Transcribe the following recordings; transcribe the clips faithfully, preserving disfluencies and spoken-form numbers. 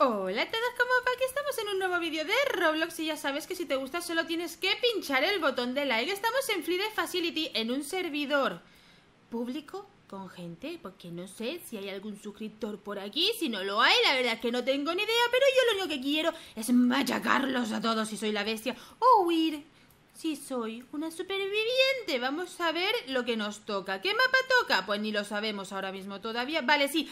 Hola a todos, ¿cómo va? Aquí estamos en un nuevo vídeo de Roblox y ya sabes que si te gusta solo tienes que pinchar el botón de like. Estamos en Flee the Facility, en un servidor público con gente, porque no sé si hay algún suscriptor por aquí. Si no lo hay, la verdad es que no tengo ni idea, pero yo lo único que quiero es machacarlos a todos si soy la bestia o huir. Si soy una superviviente, vamos a ver lo que nos toca. ¿Qué mapa toca? Pues ni lo sabemos ahora mismo todavía. Vale, sí.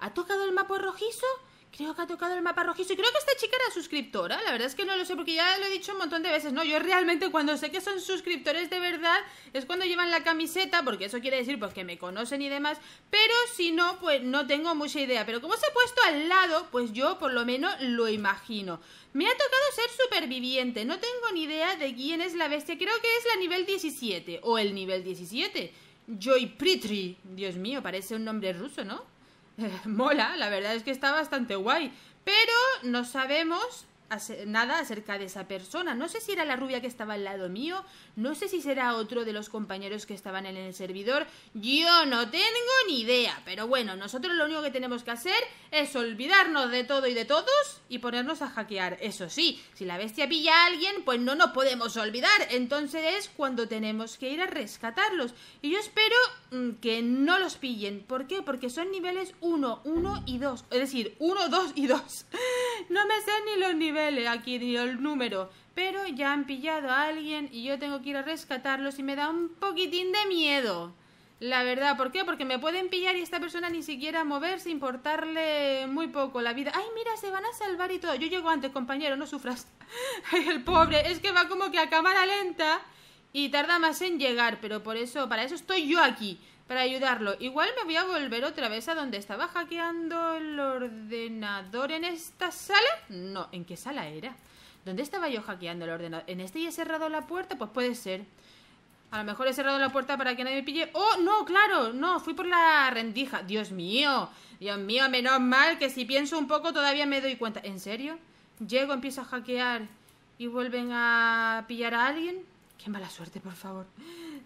¿Ha tocado el mapa rojizo? Creo que ha tocado el mapa rojizo y creo que esta chica era suscriptora. La verdad es que no lo sé porque ya lo he dicho un montón de veces, ¿no? Yo realmente cuando sé que son suscriptores de verdad es cuando llevan la camiseta, porque eso quiere decir pues que me conocen y demás. Pero si no, pues no tengo mucha idea. Pero como se ha puesto al lado, pues yo por lo menos lo imagino. Me ha tocado ser superviviente. No tengo ni idea de quién es la bestia. Creo que es la nivel diecisiete o el nivel diecisiete. Joy Pretty. Dios mío, parece un nombre ruso, ¿no? Mola, la verdad es que está bastante guay. Pero no sabemos nada acerca de esa persona. No sé si era la rubia que estaba al lado mío, no sé si será otro de los compañeros que estaban en el servidor. Yo no tengo ni idea. Pero bueno, nosotros lo único que tenemos que hacer es olvidarnos de todo y de todos y ponernos a hackear. Eso sí, si la bestia pilla a alguien, pues no nos podemos olvidar. Entonces es cuando tenemos que ir a rescatarlos. Y yo espero que no los pillen. ¿Por qué? Porque son niveles uno, uno y dos. Es decir, uno, dos y dos. No me sé ni los niveles aquí ni el número, pero ya han pillado a alguien y yo tengo que ir a rescatarlos y me da un poquitín de miedo, la verdad. ¿Por qué? Porque me pueden pillar y esta persona ni siquiera moverse, importarle muy poco la vida. Ay, mira, se van a salvar y todo. Yo llego antes, compañero, no sufras. Ay, el pobre, es que va como que a cámara lenta y tarda más en llegar, pero por eso, para eso estoy yo aquí, para ayudarlo. Igual me voy a volver otra vez a donde estaba hackeando el ordenador. ¿En esta sala? No, ¿en qué sala era? ¿Dónde estaba yo hackeando el ordenador? ¿En este y he cerrado la puerta? Pues puede ser. A lo mejor he cerrado la puerta para que nadie me pille. ¡Oh, no, claro! No, fui por la rendija. ¡Dios mío! ¡Dios mío! Menos mal que si pienso un poco todavía me doy cuenta. ¿En serio? Llego, empiezo a hackear y vuelven a pillar a alguien. ¡Qué mala suerte, por favor!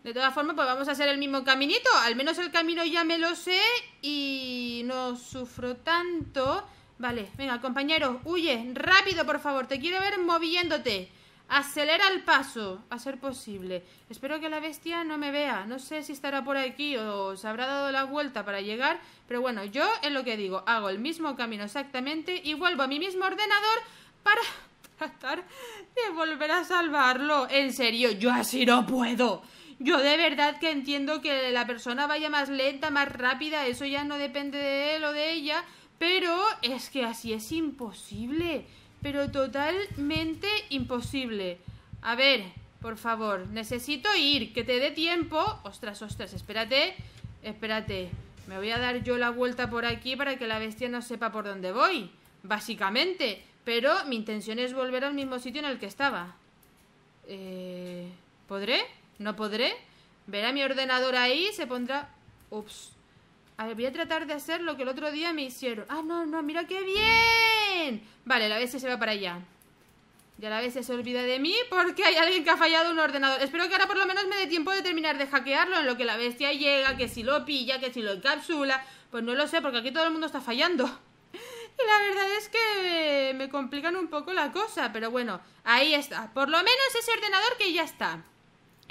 De todas formas, pues vamos a hacer el mismo caminito. Al menos el camino ya me lo sé y no sufro tanto. Vale, venga, compañero, huye, rápido, por favor. Te quiero ver moviéndote. Acelera el paso, a ser posible. Espero que la bestia no me vea. No sé si estará por aquí o se habrá dado la vuelta para llegar. Pero bueno, yo es lo que digo. Hago el mismo camino exactamente y vuelvo a mi mismo ordenador para tratar de volver a salvarlo. En serio, yo así no puedo. Yo de verdad que entiendo que la persona vaya más lenta, más rápida, eso ya no depende de él o de ella, pero es que así es imposible, pero totalmente imposible. A ver, por favor, necesito ir, que te dé tiempo. Ostras, ostras, espérate, espérate, me voy a dar yo la vuelta por aquí para que la bestia no sepa por dónde voy, básicamente. Pero mi intención es volver al mismo sitio en el que estaba. Eh, ¿Podré? ¿No podré? Verá mi ordenador ahí, se pondrá... Ups. A ver, voy a tratar de hacer lo que el otro día me hicieron. ¡Ah, no, no! ¡Mira qué bien! Vale, la bestia se va para allá. Ya la bestia se olvida de mí porque hay alguien que ha fallado un ordenador. Espero que ahora por lo menos me dé tiempo de terminar de hackearlo en lo que la bestia llega, que si lo pilla, que si lo encapsula... Pues no lo sé, porque aquí todo el mundo está fallando. Y la verdad es que me complican un poco la cosa, pero bueno, ahí está. Por lo menos ese ordenador que ya está.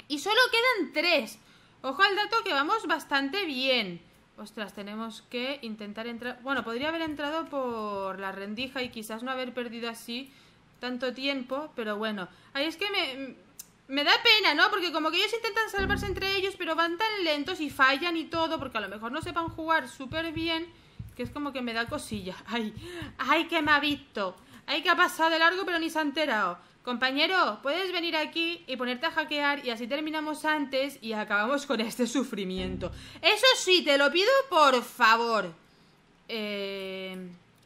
Y solo quedan tres. Ojo al dato que vamos bastante bien. Ostras, tenemos que intentar entrar... Bueno, podría haber entrado por la rendija y quizás no haber perdido así tanto tiempo, pero bueno. Ahí es que me... Me da pena, ¿no? Porque como que ellos intentan salvarse entre ellos, pero van tan lentos y fallan y todo, porque a lo mejor no sepan jugar súper bien... Que es como que me da cosilla. Ay, ay, que me ha visto. Ay, que ha pasado de largo, pero ni se ha enterado. Compañero, puedes venir aquí y ponerte a hackear y así terminamos antes y acabamos con este sufrimiento. Eso sí, te lo pido, por favor. Eh,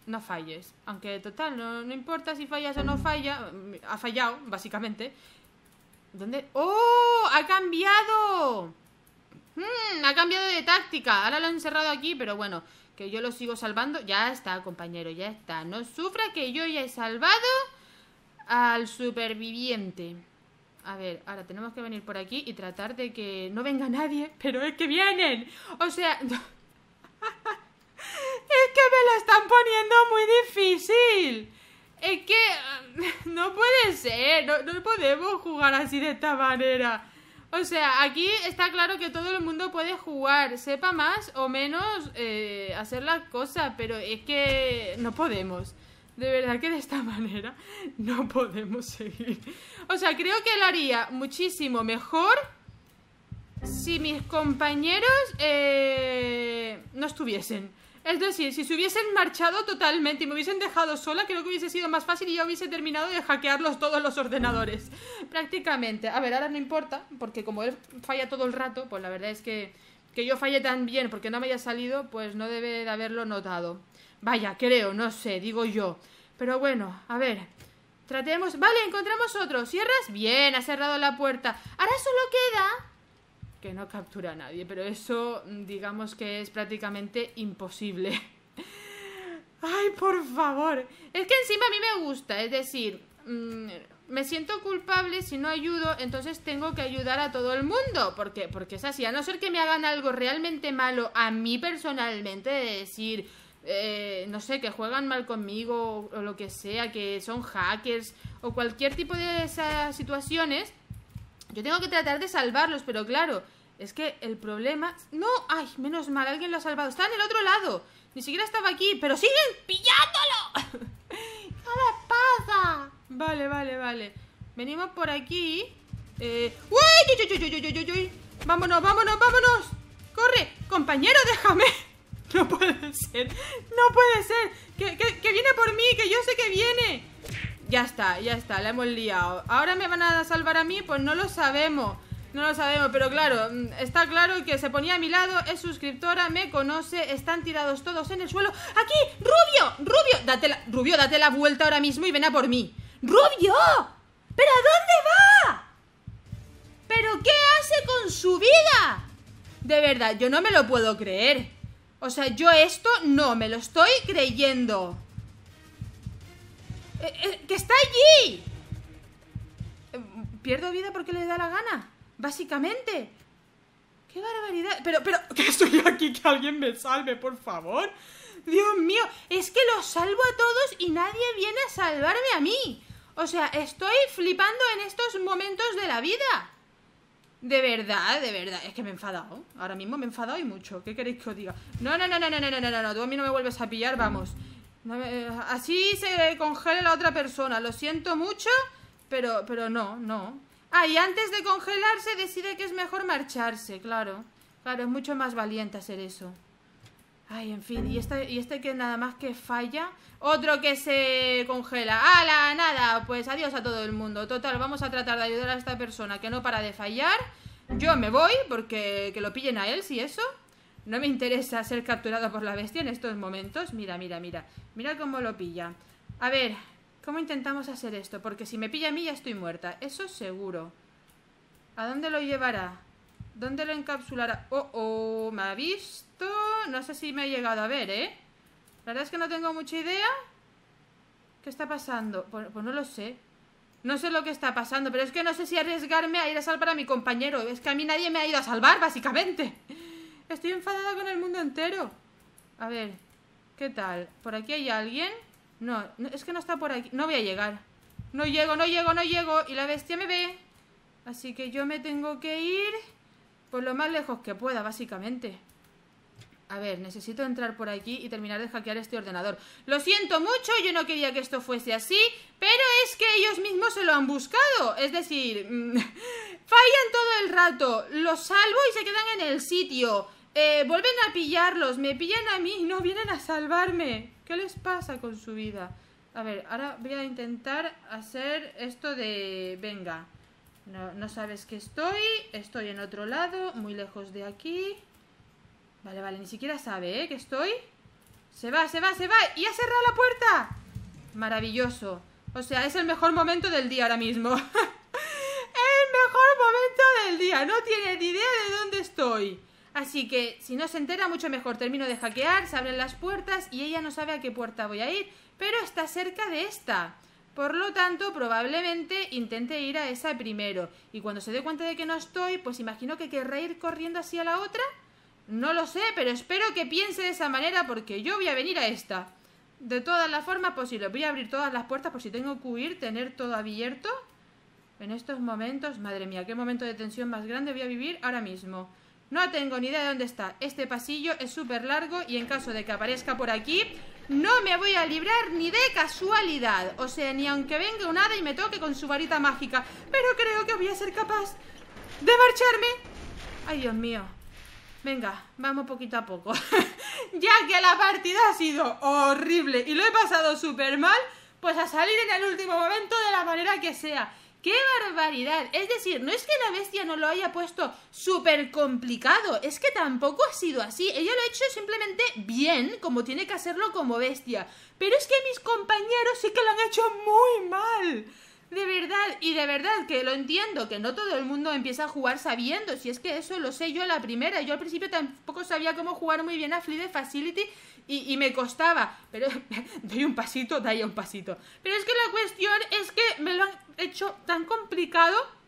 no falles. Aunque, total, no, no importa si fallas o no falla. Ha fallado, básicamente. ¿Dónde? ¡Oh! ¡Ha cambiado! Hmm, ha cambiado de táctica. Ahora lo han encerrado aquí, pero bueno... Que yo lo sigo salvando. Ya está, compañero, ya está. No sufra que yo ya he salvado al superviviente. A ver, ahora tenemos que venir por aquí y tratar de que no venga nadie. Pero es que vienen. O sea... Es que me lo están poniendo muy difícil. Es que no puede ser, no, no podemos jugar así de esta manera. O sea, aquí está claro que todo el mundo puede jugar, sepa más o menos eh, hacer las cosas, pero es que no podemos. De verdad que de esta manera no podemos seguir. O sea, creo que lo haría muchísimo mejor si mis compañeros eh, no estuviesen. Es decir, si se hubiesen marchado totalmente y me hubiesen dejado sola, creo que hubiese sido más fácil y ya hubiese terminado de hackearlos todos los ordenadores. Prácticamente. A ver, ahora no importa, porque como él falla todo el rato, pues la verdad es que que yo fallé tan bien porque no me haya salido, pues no debe de haberlo notado. Vaya, creo, no sé, digo yo. Pero bueno, a ver, tratemos... Vale, encontramos otro. ¿Cierras? Bien, ha cerrado la puerta. Ahora solo queda... que no captura a nadie, pero eso digamos que es prácticamente imposible. Ay, por favor. Es que encima a mí me gusta, es decir, mmm, me siento culpable si no ayudo, entonces tengo que ayudar a todo el mundo. ¿Por qué? Porque es así, a no ser que me hagan algo realmente malo a mí personalmente, de decir, eh, no sé, que juegan mal conmigo o lo que sea, que son hackers o cualquier tipo de esas situaciones... Yo tengo que tratar de salvarlos, pero claro, es que el problema... ¡No! ¡Ay, menos mal! Alguien lo ha salvado. Está en el otro lado. Ni siquiera estaba aquí. ¡Pero siguen pillándolo! ¡A la pasa! Vale, vale, vale. Venimos por aquí. Eh... ¡Uy! ¡Uy, uy, uy, uy, uy! ¡Vámonos, vámonos, vámonos! ¡Corre! ¡Compañero, déjame! No puede ser. No puede ser. Que, que, que viene por mí, que yo sé que viene. Ya está, ya está, la hemos liado. ¿Ahora me van a salvar a mí? Pues no lo sabemos. No lo sabemos, pero claro, está claro que se ponía a mi lado, es suscriptora, me conoce, están tirados todos en el suelo. ¡Aquí! ¡Rubio! ¡Rubio! Date la, Rubio, date la vuelta ahora mismo y ven a por mí. ¡Rubio! ¿Pero a dónde va? ¿Pero qué hace con su vida? De verdad, yo no me lo puedo creer. O sea, yo esto no me lo estoy creyendo. Eh, eh, ¡Que está allí! Eh, pierdo vida porque le da la gana, básicamente. ¡Qué barbaridad! Pero, pero, que estoy aquí, que alguien me salve, por favor. Dios mío, es que los salvo a todos y nadie viene a salvarme a mí. O sea, estoy flipando en estos momentos de la vida. De verdad, de verdad, es que me he enfadado. Ahora mismo me he enfadado y mucho, ¿qué queréis que os diga? No, no, no, no, no, no, no, no, no, tú a mí no me vuelves a pillar, vamos. No, eh, así se congela la otra persona. Lo siento mucho, pero, pero no, no. Ah, y antes de congelarse decide que es mejor marcharse, claro. Claro, es mucho más valiente hacer eso. Ay, en fin, y este, y este que nada más que falla. Otro que se congela. ¡Hala, nada! Pues adiós a todo el mundo. Total, vamos a tratar de ayudar a esta persona que no para de fallar. Yo me voy, porque que lo pillen a él, si eso. No me interesa ser capturado por la bestia en estos momentos. Mira, mira, mira. Mira cómo lo pilla. A ver, ¿cómo intentamos hacer esto? Porque si me pilla a mí ya estoy muerta. Eso seguro. ¿A dónde lo llevará? ¿Dónde lo encapsulará? Oh, oh, me ha visto. No sé si me ha llegado a ver, ¿eh? La verdad es que no tengo mucha idea. ¿Qué está pasando? Pues, pues no lo sé. No sé lo que está pasando, pero es que no sé si arriesgarme a ir a salvar a mi compañero. Es que a mí nadie me ha ido a salvar, básicamente. Estoy enfadada con el mundo entero. A ver, ¿qué tal? ¿Por aquí hay alguien? No, no, es que no está por aquí. No voy a llegar. No llego, no llego, no llego. Y la bestia me ve. Así que yo me tengo que ir por lo más lejos que pueda, básicamente. A ver, necesito entrar por aquí y terminar de hackear este ordenador. Lo siento mucho, yo no quería que esto fuese así, pero es que ellos mismos se lo han buscado. Es decir, fallan todo el rato. Los salvo y se quedan en el sitio. Eh, vuelven a pillarlos, me pillan a mí y no vienen a salvarme. ¿Qué les pasa con su vida? A ver, ahora voy a intentar hacer esto de... Venga, no, no sabes que estoy, estoy en otro lado, muy lejos de aquí. Vale, vale, ni siquiera sabe, ¿eh? Que estoy. Se va, se va, se va, y ha cerrado la puerta. Maravilloso. O sea, es el mejor momento del día ahora mismo. El mejor momento del día, no tiene ni idea de dónde estoy. Así que, si no se entera, mucho mejor. Termino de hackear, se abren las puertas y ella no sabe a qué puerta voy a ir, pero está cerca de esta. Por lo tanto, probablemente intente ir a esa primero. Y cuando se dé cuenta de que no estoy, pues imagino que querrá ir corriendo hacia la otra. No lo sé, pero espero que piense de esa manera porque yo voy a venir a esta. de todas las formas posibles. Voy a abrir todas las puertas por si tengo que huir, tener todo abierto. En estos momentos, madre mía, qué momento de tensión más grande voy a vivir ahora mismo. No tengo ni idea de dónde está. Este pasillo es súper largo y en caso de que aparezca por aquí, no me voy a librar ni de casualidad. O sea, ni aunque venga un hada y me toque con su varita mágica. Pero creo que voy a ser capaz de marcharme. Ay, Dios mío. Venga, vamos poquito a poco. Ya que la partida ha sido horrible y lo he pasado súper mal, pues a salir en el último momento de la manera que sea. ¡Qué barbaridad! Es decir, no es que la bestia no lo haya puesto súper complicado, es que tampoco ha sido así. Ella lo ha hecho simplemente bien, como tiene que hacerlo como bestia. Pero es que mis compañeros sí que lo han hecho muy mal. De verdad, y de verdad que lo entiendo, que no todo el mundo empieza a jugar sabiendo. Si es que eso lo sé yo a la primera. Yo al principio tampoco sabía cómo jugar muy bien a Flee the Facility y, y me costaba. Pero doy un pasito, doy un pasito. Pero es que la cuestión es que me lo han hecho tan complicado.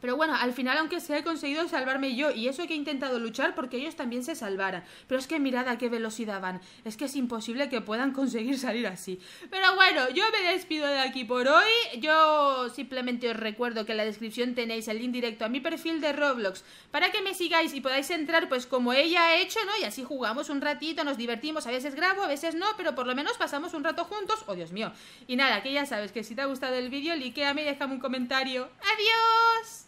Pero bueno, al final aunque sea he conseguido salvarme yo. Y eso que he intentado luchar porque ellos también se salvaran. Pero es que mirad a qué velocidad van. Es que es imposible que puedan conseguir salir así. Pero bueno, yo me despido de aquí por hoy. Yo simplemente os recuerdo que en la descripción tenéis el link directo a mi perfil de Roblox, para que me sigáis y podáis entrar pues como ella ha hecho, ¿no? Y así jugamos un ratito, nos divertimos, a veces grabo, a veces no, pero por lo menos pasamos un rato juntos. ¡Oh, Dios mío! Y nada, que ya sabes que si te ha gustado el vídeo, likeame y déjame un comentario. ¡Adiós!